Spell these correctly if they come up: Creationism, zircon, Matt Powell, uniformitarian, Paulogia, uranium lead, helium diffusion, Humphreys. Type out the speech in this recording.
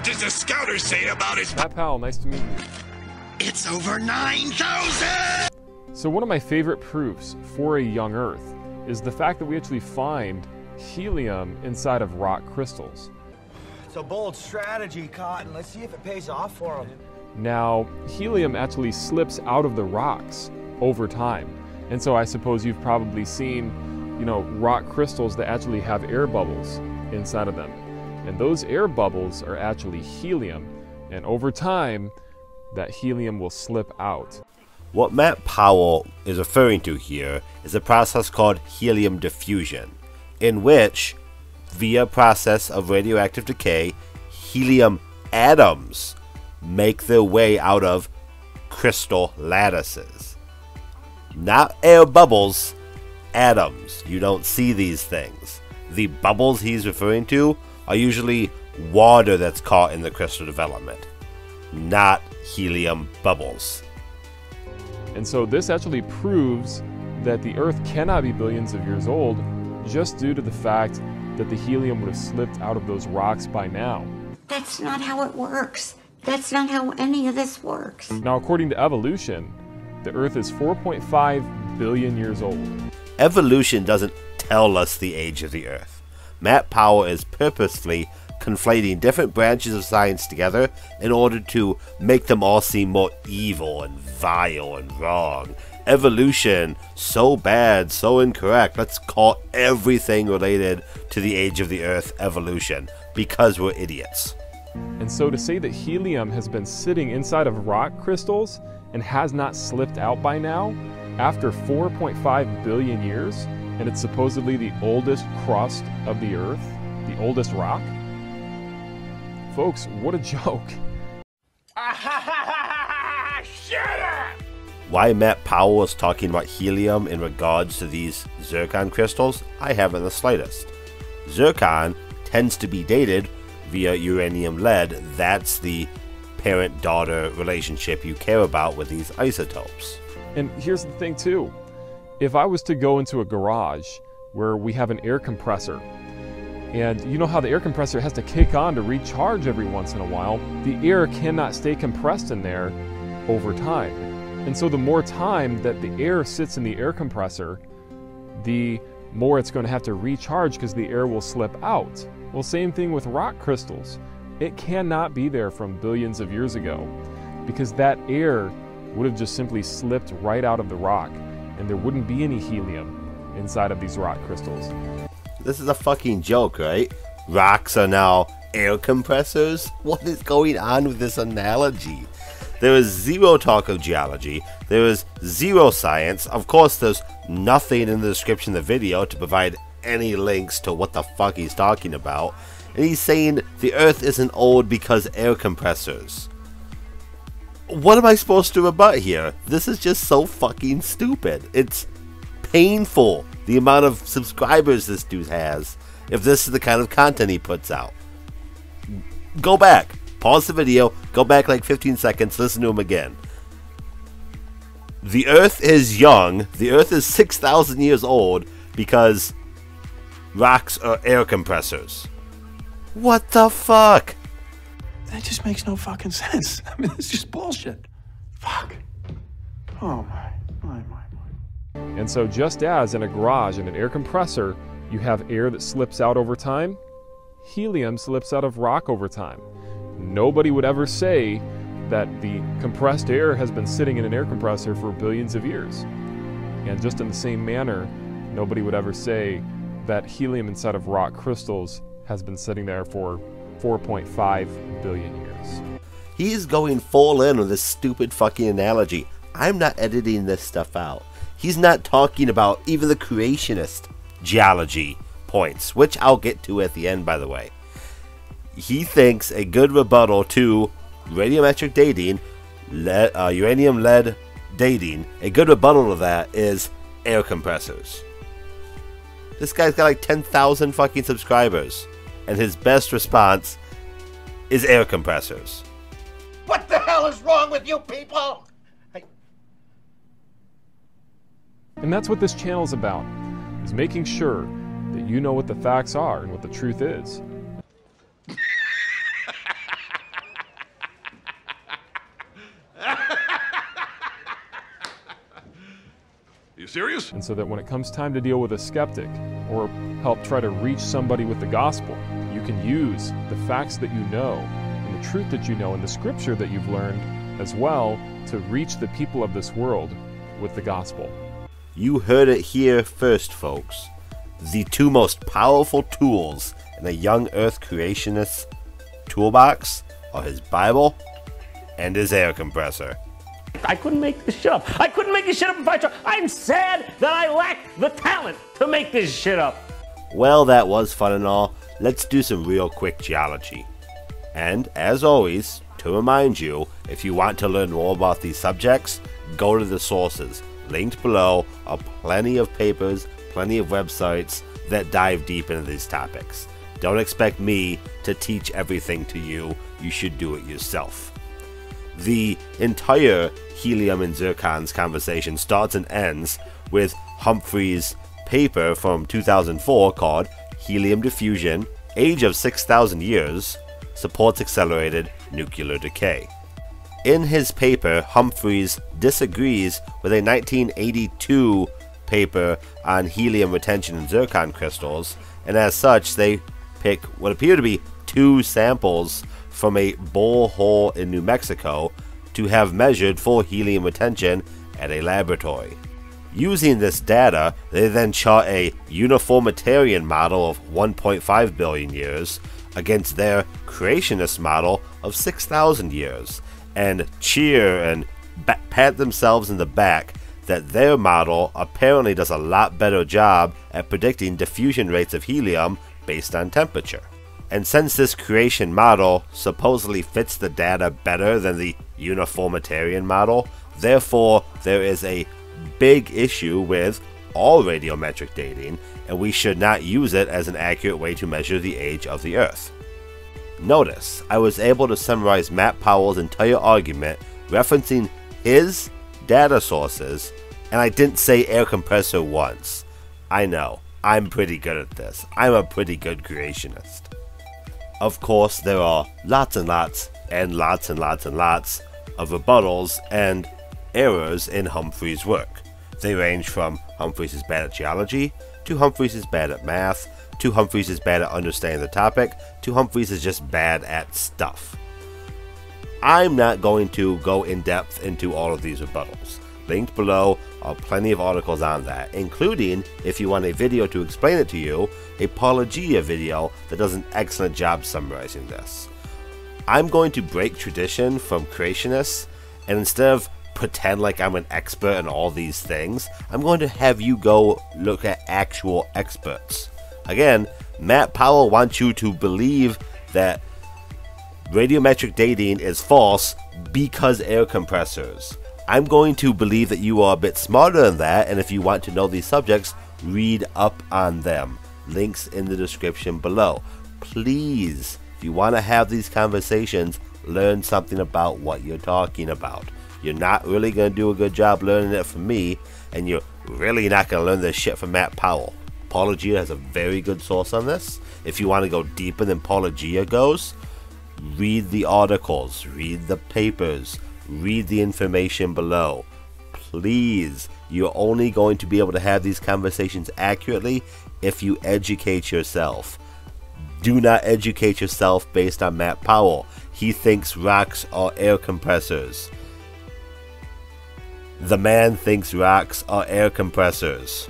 What does the scouter say about his... Matt Powell, nice to meet you. It's over 9,000! So one of my favorite proofs for a young Earth is the fact that we actually find helium inside of rock crystals. It's a bold strategy, Cotton. Let's see if it pays off for them. Now, helium actually slips out of the rocks over time. And so I suppose you've probably seen, you know, rock crystals that actually have air bubbles inside of them. And those air bubbles are actually helium. And over time, that helium will slip out. What Matt Powell is referring to here is a process called helium diffusion, in which, via process of radioactive decay, helium atoms make their way out of crystal lattices. Not air bubbles, atoms. You don't see these things. The bubbles he's referring to are usually water that's caught in the crystal development, not helium bubbles. And so this actually proves that the Earth cannot be billions of years old just due to the fact that the helium would have slipped out of those rocks by now. That's not how it works. That's not how any of this works. Now, according to evolution, the Earth is 4.5 billion years old. Evolution doesn't tell us the age of the Earth. Matt Powell is purposefully conflating different branches of science together in order to make them all seem more evil and vile and wrong. Evolution, so bad, so incorrect. Let's call everything related to the age of the Earth evolution, because we're idiots. And so to say that helium has been sitting inside of rock crystals and has not slipped out by now, after 4.5 billion years, and it's supposedly the oldest crust of the Earth, the oldest rock? Folks, what a joke. Shut up! Why Matt Powell was talking about helium in regards to these zircon crystals, I haven't the slightest. Zircon tends to be dated via uranium lead. That's the parent-daughter relationship you care about with these isotopes. And here's the thing too. If I was to go into a garage where we have an air compressor, and you know how the air compressor has to kick on to recharge every once in a while, the air cannot stay compressed in there over time. And so the more time that the air sits in the air compressor, the more it's going to have to recharge because the air will slip out. Well, same thing with rock crystals. It cannot be there from billions of years ago because that air would have just simply slipped right out of the rock and there wouldn't be any helium inside of these rock crystals. This is a fucking joke, right? Rocks are now air compressors? What is going on with this analogy? There is zero talk of geology, there is zero science, of course there's nothing in the description of the video to provide any links to what the fuck he's talking about, and he's saying the Earth isn't old because air compressors. What am I supposed to rebut here? This is just so fucking stupid. It's painful, the amount of subscribers this dude has, if this is the kind of content he puts out. Go back. Pause the video, go back like 15 seconds, listen to him again. The Earth is young, the Earth is 6,000 years old because rocks are air compressors. What the fuck? That just makes no fucking sense. I mean, it's just bullshit. Fuck. Oh my. And so just as in a garage and an air compressor, you have air that slips out over time, helium slips out of rock over time. Nobody would ever say that the compressed air has been sitting in an air compressor for billions of years. And just in the same manner, nobody would ever say that helium inside of rock crystals has been sitting there for 4.5 billion years. He's going full in on this stupid fucking analogy. I'm not editing this stuff out. He's not talking about even the creationist geology points, which I'll get to at the end, by the way. He thinks a good rebuttal to radiometric dating, uranium lead dating, a good rebuttal to that is air compressors. This guy's got like 10,000 fucking subscribers, and his best response is air compressors. What the hell is wrong with you people? And that's what this channel's about, is making sure that you know what the facts are and what the truth is. serious? And so that when it comes time to deal with a skeptic or help try to reach somebody with the gospel, you can use the facts that you know and the truth that you know and the scripture that you've learned as well to reach the people of this world with the gospel. You heard it here first, folks. The two most powerful tools in a young earth creationist's toolbox are his Bible and his air compressor. I couldn't make this shit up. I couldn't make this shit up if I tried. I'm sad that I lack the talent to make this shit up. Well, that was fun and all. Let's do some real quick geology. And as always, to remind you, if you want to learn more about these subjects, go to the sources. Linked below are plenty of papers, plenty of websites that dive deep into these topics. Don't expect me to teach everything to you. You should do it yourself. The entire helium and zircons conversation starts and ends with Humphreys' paper from 2004 called Helium Diffusion, Age of 6,000 Years, Supports Accelerated Nuclear Decay. In his paper, Humphreys disagrees with a 1982 paper on helium retention in zircon crystals, and as such they pick what appear to be two samples from a borehole in New Mexico to have measured for helium retention at a laboratory. Using this data, they then chart a uniformitarian model of 1.5 billion years against their creationist model of 6,000 years, and cheer and pat themselves in the back that their model apparently does a lot better job at predicting diffusion rates of helium based on temperature. And since this creation model supposedly fits the data better than the uniformitarian model, therefore there is a big issue with all radiometric dating, and we should not use it as an accurate way to measure the age of the Earth. Notice, I was able to summarize Matt Powell's entire argument referencing his data sources, and I didn't say air compressor once. I know, I'm pretty good at this. I'm a pretty good creationist. Of course, there are lots and lots and lots and lots and lots of rebuttals and errors in Humphreys' work. They range from Humphreys is bad at geology, to Humphreys is bad at math, to Humphreys is bad at understanding the topic, to Humphreys is just bad at stuff. I'm not going to go in depth into all of these rebuttals. Linked below are plenty of articles on that, including, if you want a video to explain it to you, a Paulogia video that does an excellent job summarizing this. I'm going to break tradition from creationists, and instead of pretend like I'm an expert in all these things, I'm going to have you go look at actual experts. Again, Matt Powell wants you to believe that radiometric dating is false because air compressors. I'm going to believe that you are a bit smarter than that, and if you want to know these subjects, read up on them. Links in the description below. Please, if you want to have these conversations, learn something about what you're talking about. You're not really going to do a good job learning it from me, and you're really not going to learn this shit from Matt Powell. Paulogia has a very good source on this. If you want to go deeper than Paulogia goes, read the articles, read the papers, read the information below. Please, you're only going to be able to have these conversations accurately if you educate yourself. Do not educate yourself based on Matt Powell. He thinks rocks are air compressors. The man thinks rocks are air compressors.